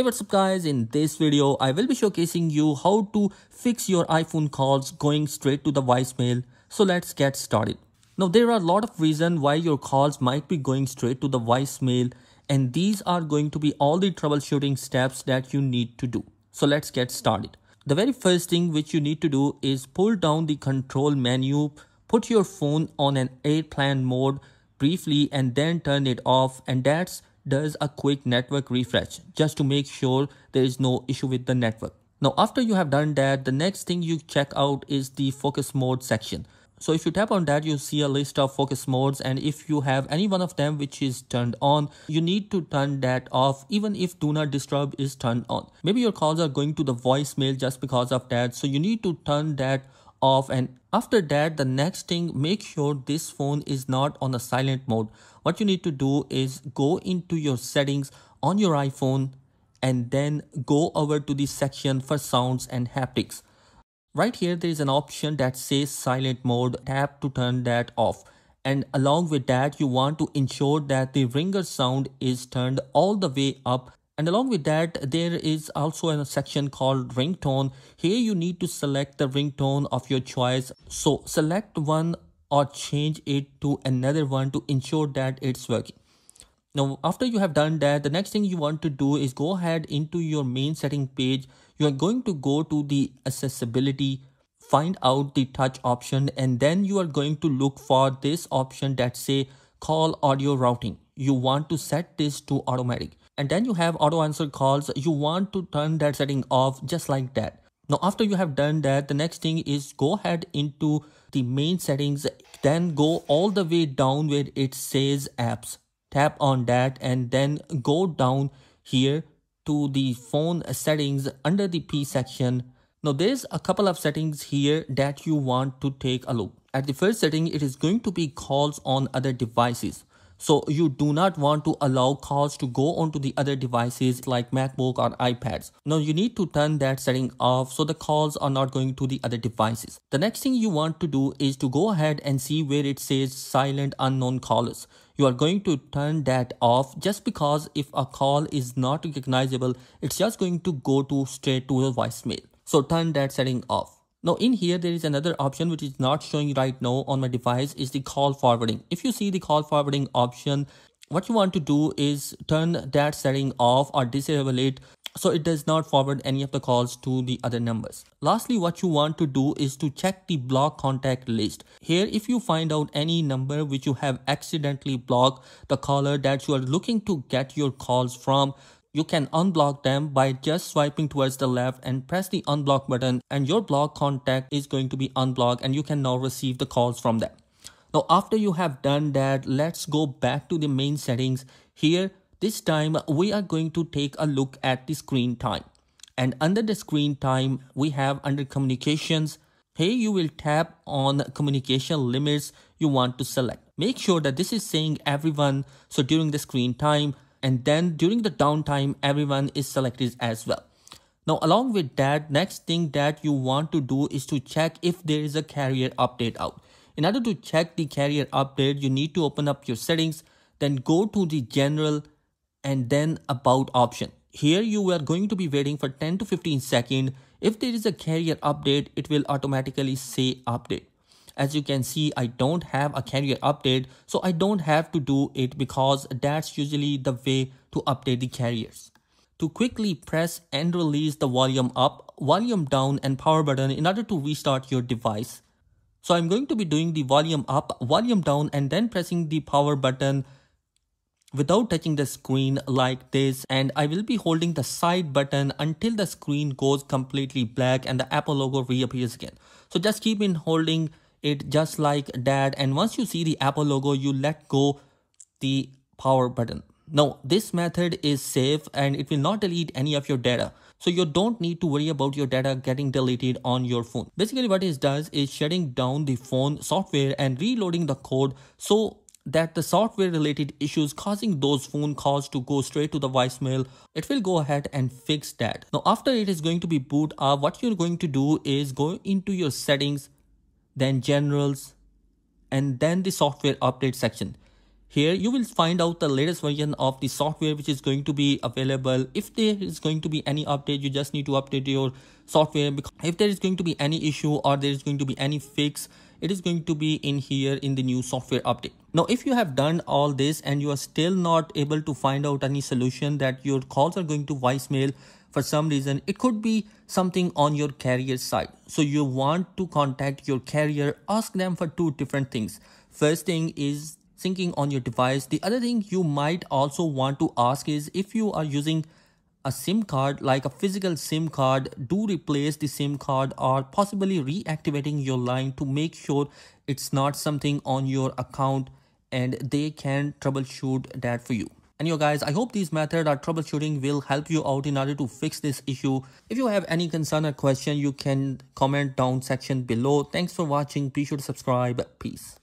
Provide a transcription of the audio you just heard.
Hey, what's up guys, in this video I will be showcasing you how to fix your iPhone calls going straight to the voicemail. So let's get started. Now there are a lot of reasons why your calls might be going straight to the voicemail, and these are going to be all the troubleshooting steps that you need to do. So let's get started. The very first thing which you need to do is pull down the control menu, put your phone on an airplane mode briefly and then turn it off, and that does a quick network refresh just to make sure there is no issue with the network. Now after you have done that, the next thing you check out is the focus mode section. So if you tap on that, you see a list of focus modes, and if you have any one of them which is turned on, you need to turn that off even if do not disturb is turned on. Maybe your calls are going to the voicemail just because of that, so you need to turn that off. And after that, the next thing, make sure this phone is not on a silent mode. What you need to do is go into your settings on your iPhone and then go over to the section for sounds and haptics. Right here there is an option that says silent mode. Tap to turn that off, and along with that you want to ensure that the ringer sound is turned all the way up. And along with that there is also a section called ringtone. Here you need to select the ringtone of your choice, so select one or change it to another one to ensure that it's working. Now after you have done that, the next thing you want to do is go ahead into your main setting page. You are going to go to the accessibility, find out the touch option, and then you are going to look for this option that say call audio routing. You want to set this to automatic, and then you have auto answer calls. You want to turn that setting off just like that. Now after you have done that, the next thing is go ahead into the main settings, then go all the way down where it says apps. Tap on that and then go down here to the phone settings under the P section. Now there's a couple of settings here that you want to take a look. At the first setting, it is going to be calls on other devices. So you do not want to allow calls to go onto the other devices like MacBook or iPads. Now you need to turn that setting off so the calls are not going to the other devices. The next thing you want to do is to go ahead and see where it says silent unknown callers. You are going to turn that off just because if a call is not recognizable, it's just going to go to straight to a voicemail. So turn that setting off. Now in here there is another option which is not showing right now on my device, is the call forwarding. If you see the call forwarding option, what you want to do is turn that setting off or disable it so it does not forward any of the calls to the other numbers. Lastly, what you want to do is to check the block contact list. Here if you find out any number which you have accidentally blocked the caller that you are looking to get your calls from, you can unblock them by just swiping towards the left and press the unblock button, and your block contact is going to be unblocked and you can now receive the calls from them. Now after you have done that, let's go back to the main settings. Here this time we are going to take a look at the screen time, and under the screen time we have under communications. Here you will tap on communication limits. You want to select, make sure that this is saying everyone, so during the screen time, and then during the downtime everyone is selected as well. Now along with that, next thing that you want to do is to check if there is a carrier update out. In order to check the carrier update, you need to open up your settings, then go to the general and then about option. Here you are going to be waiting for 10 to 15 seconds. If there is a carrier update, it will automatically say update. As you can see, I don't have a carrier update, so I don't have to do it because that's usually the way to update the carriers. To quickly press and release the volume up, volume down and power button in order to restart your device. So I'm going to be doing the volume up, volume down and then pressing the power button without touching the screen like this, and I will be holding the side button until the screen goes completely black and the Apple logo reappears again. So just keep in holding it just like that, and once you see the Apple logo you let go the power button. Now this method is safe and it will not delete any of your data, so you don't need to worry about your data getting deleted on your phone. Basically what it does is shutting down the phone software and reloading the code so that the software related issues causing those phone calls to go straight to the voicemail, it will go ahead and fix that. Now after it is going to be boot up, what you're going to do is go into your settings, then generals, and then the software update section. Here you will find out the latest version of the software which is going to be available. If there is going to be any update, you just need to update your software. If there is going to be any issue or there is going to be any fix, it is going to be in here in the new software update. Now, if you have done all this and you are still not able to find out any solution that your calls are going to voicemail for some reason, it could be something on your carrier side. So you want to contact your carrier, ask them for two different things. First thing is syncing on your device. The other thing you might also want to ask is, if you are using a SIM card, like a physical SIM card, do replace the SIM card or possibly reactivating your line to make sure it's not something on your account and they can troubleshoot that for you. Anyway guys, I hope these methods or troubleshooting will help you out in order to fix this issue. If you have any concern or question, you can comment down section below. Thanks for watching. Be sure to subscribe. Peace.